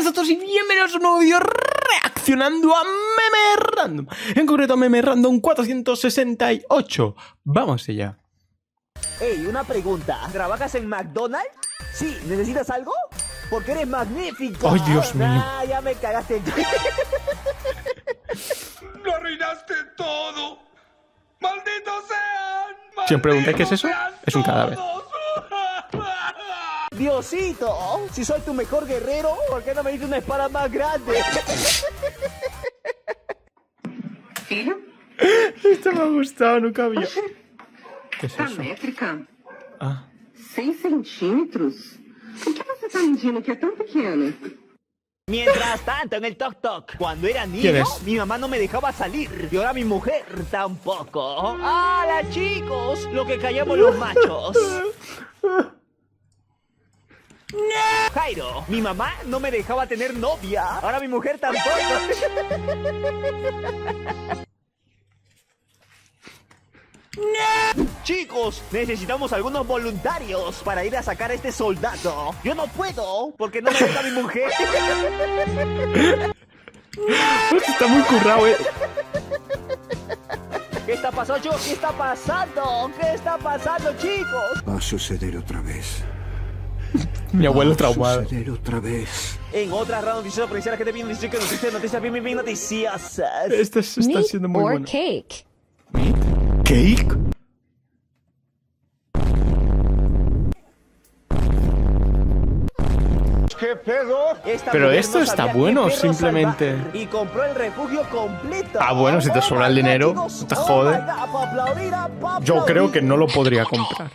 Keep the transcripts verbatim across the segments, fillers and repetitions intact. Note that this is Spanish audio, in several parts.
buenas a todos y bienvenidos a un nuevo vídeo reaccionando a Meme Random. En concreto a Meme Random cuatrocientos sesenta y ocho. Vamos allá. Hey, una pregunta. ¿Trabajas en McDonald's? Sí, ¿necesitas algo? Porque eres magnífico. Ay, Dios mío. Ah, ya me cagaste. Lo arruinaste todo. ¡Maldito sean! ¡Maldito si me preguntáis qué es eso, es un cadáver! Diosito, si soy tu mejor guerrero, ¿por qué no me diste una espada más grande? Esto me ha gustado, nunca había. ¿Qué es eso? Métrica. Ah. seis centímetros. ¿Por qué vas a estar diciendo que es tan pequeño? Mientras tanto, en el Tok Tok, cuando era niño, mi mamá no me dejaba salir. Y ahora mi mujer tampoco. ¡Hola, chicos! Lo que callamos los machos. No. Jairo, mi mamá no me dejaba tener novia. Ahora mi mujer tampoco. No. Chicos, necesitamos algunos voluntarios para ir a sacar a este soldado. Yo no puedo, porque no me deja mi mujer. No. Está muy currado, eh. ¿Qué está pasando, chicos? ¿Qué está pasando? ¿Qué está pasando, chicos? Va a suceder otra vez. Mi abuelo traumado. Otra vez. En otra rara noticia policial que te viene decir que noticias, noticias, bien, bien, bien noticias. Esta está siendo muy buena. Cake. Cake. ¿Qué pedo? Pero esto no está bueno, simplemente. Y compró el refugio completo. Ah, bueno, si te sobra el dinero, oh, te jode. God, pa aplaudir, pa aplaudir. Yo creo que no lo podría comprar.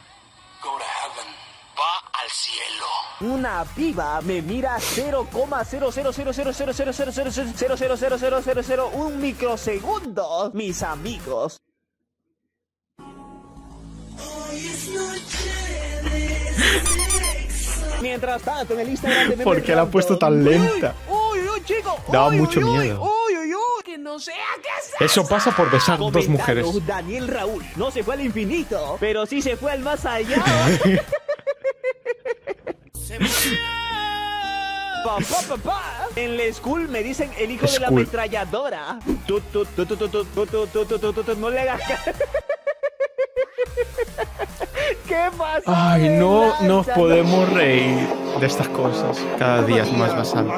Una piba me mira cero coma cero cero cero cero cero cero cero cero cero cero cero cero cero cero cero cero cero un microsegundo, mis amigos. Mientras tanto, en el Instagram de Meme ¿por qué la ha puesto tan lenta? Uy, uy, chico. Daba mucho miedo. No sé a qué es eso. Eso pasa por besar dos mujeres. Daniel Raúl no se fue al infinito, pero sí se fue al más allá. Pa, pa, pa, pa. En la school me dicen el hijo school de la ametralladora. Tú, tú, tú, tú, tú, tú, tú, tú, tú, tú, tú, tú, tú, no le hagas. ¿Qué pasa? Ay, no nos podemos reír de estas cosas. Cada día es más basado.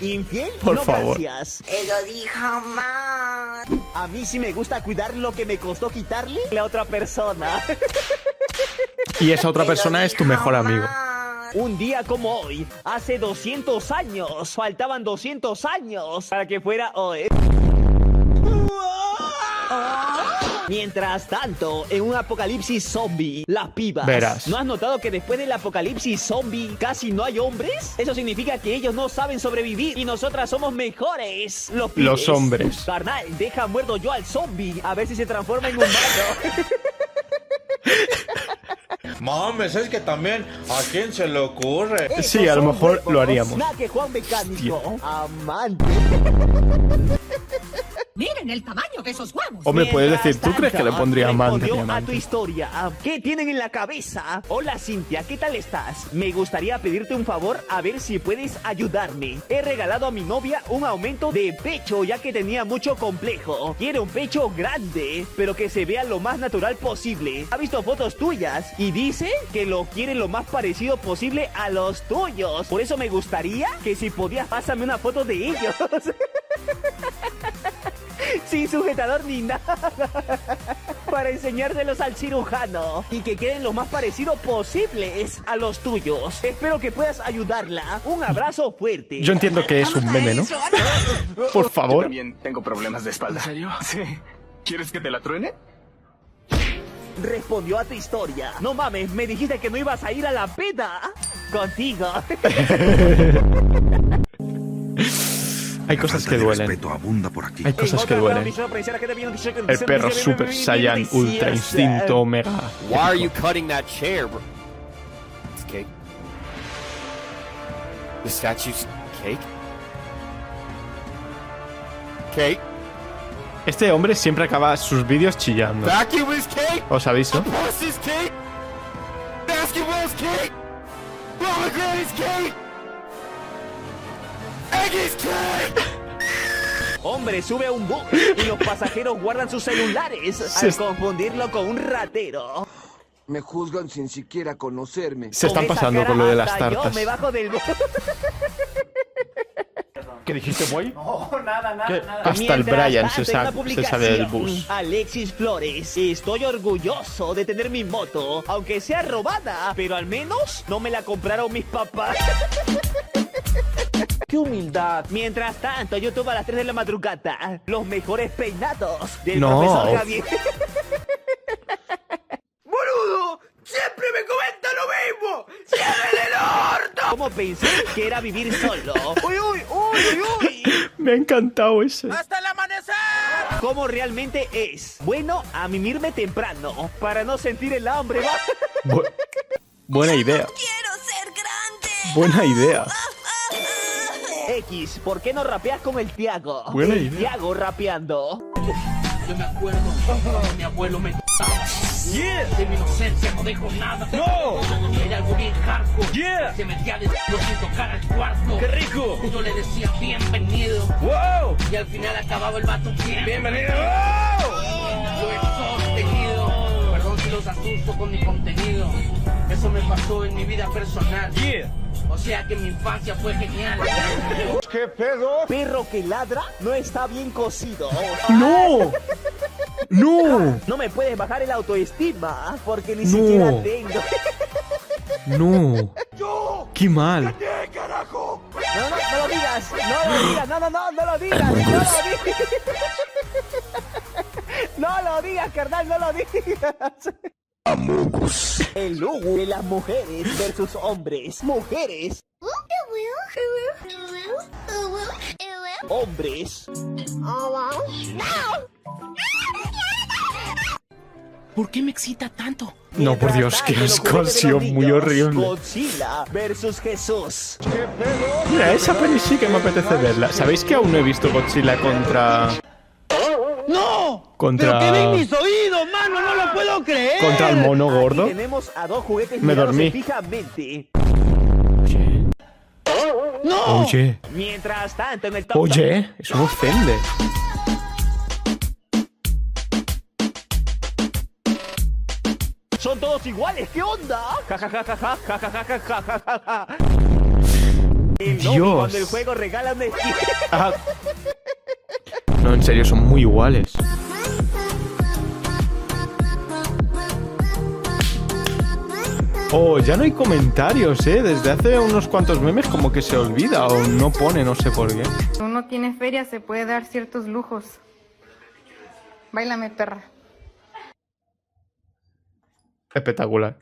Infiel, por favor. Él lo dijo más. A mí sí me gusta cuidar lo que me costó quitarle a la otra persona. Y esa otra persona es tu mejor amigo. Un día como hoy, hace doscientos años, faltaban doscientos años para que fuera hoy. Mientras tanto, en un apocalipsis zombie, las pibas. Verás. ¿No has notado que después del apocalipsis zombie casi no hay hombres? Eso significa que ellos no saben sobrevivir y nosotras somos mejores. Los pibes. Los hombres. Carnal, deja muerto yo al zombie a ver si se transforma en humano. Mames, es que también a quién se le ocurre. Sí, a lo mejor lo haríamos. Que Juan Mecánico, amante. Miren el tamaño de esos huevos. O me puedes decir, ¿tú crees que le pondría amante? A tu historia, ¿qué tienen en la cabeza? Hola Cintia, ¿qué tal estás? Me gustaría pedirte un favor a ver si puedes ayudarme. He regalado a mi novia un aumento de pecho ya que tenía mucho complejo. Quiere un pecho grande, pero que se vea lo más natural posible. Ha visto fotos tuyas y dice que lo quiere lo más parecido posible a los tuyos. Por eso me gustaría que si podías pásame una foto de ellos. Sin sujetador ni nada. Para enseñárselos al cirujano y que queden lo más parecidos posibles a los tuyos. Espero que puedas ayudarla. Un abrazo fuerte. Yo entiendo que es un meme, ¿no? Por favor. Yo también tengo problemas de espalda. ¿En serio? Sí. ¿Quieres que te la truene? Respondió a tu historia. No mames, me dijiste que no ibas a ir a la peda. Contigo. Hay cosas que duelen. Hay cosas que duelen. El perro Super Saiyan Ultra Instinto Omega. Why are you cutting that chair, bro? It's cake. The statue's cake. Cake. Este hombre siempre acaba sus vídeos chillando. Os aviso. Hombre sube a un bus y los pasajeros guardan sus celulares al se confundirlo con un ratero. Me juzgan sin siquiera conocerme. Se están con pasando con lo de las tartas. Yo me bajo del bus. ¿Qué dijiste, boy? No, nada, nada, ¿qué? Nada. Hasta mientras el Brian se, sa se sale del bus. Alexis Flores, estoy orgulloso de tener mi moto, aunque sea robada, pero al menos no me la compraron mis papás. ¡Qué humildad! Mientras tanto, YouTube a las tres de la madrugada, los mejores peinados del no. profesor Javier. ¡Boludo! ¡Siempre me comenta lo mismo! ¡Siempre el orto! ¿Cómo pensé que era vivir solo? ¡Uy, uy, uy, uy, uy! Me ha encantado ese. ¡Hasta el amanecer! ¿Cómo realmente es? Bueno, a mimirme temprano, para no sentir el hambre, ¿va? Bu Buena idea. ¡Quiero ser grande! Buena idea. X, ¿por qué no rapeas como el Tiago? Buena idea. Tiago rapeando. Yo me acuerdo, mi abuelo me... Yeah. De mi inocencia no dejo nada. No. Era algo bien hardcore. Yeah. Se metía de lo sin tocar al cuarto. Qué rico. Yo le decía bienvenido. Wow. Y al final acababa el vato bien. Bienvenido. Wow. Lo exhaustido. Perdón si los asusto con mi contenido. Eso me pasó en mi vida personal. Yeah. O sea que mi infancia fue genial. ¿Qué pedo? Perro que ladra no está bien cocido. No. No. No me puedes bajar el autoestima porque ni no. siquiera tengo. No. Yo. Qué mal. ¿Qué carajo? No, no, no lo digas. No lo digas. No, no, no, no lo digas. No lo digas. No lo digas, carnal, no lo digas. Amogus. El logo de las mujeres versus hombres. Mujeres. Hombres. ¿Por qué me excita tanto? No, por Dios, qué asco, muy horrible. Godzilla versus Jesús. Mira, esa peli sí que me apetece verla. ¿Sabéis que aún no he visto Godzilla contra... ¡No! Contra... ¡Pero que ven mis oídos, mano! ¡No lo puedo creer! Contra el mono gordo. Tenemos a dos juguetes. Me dormí. Fijamente. Oye. ¡No! Oye. Mientras tanto en el Tok Tok. Oye, eso me ofende. Son todos iguales, ¿qué onda? Ja ja ja ja ja ja ja ja ja ja ja ja. Dios. Cuando el juego regala un esquí. No, en serio, son muy iguales. Oh, ya no hay comentarios, ¿eh? Desde hace unos cuantos memes como que se olvida o no pone, no sé por qué. Uno tiene feria, se puede dar ciertos lujos. Báilame, perra. Espectacular.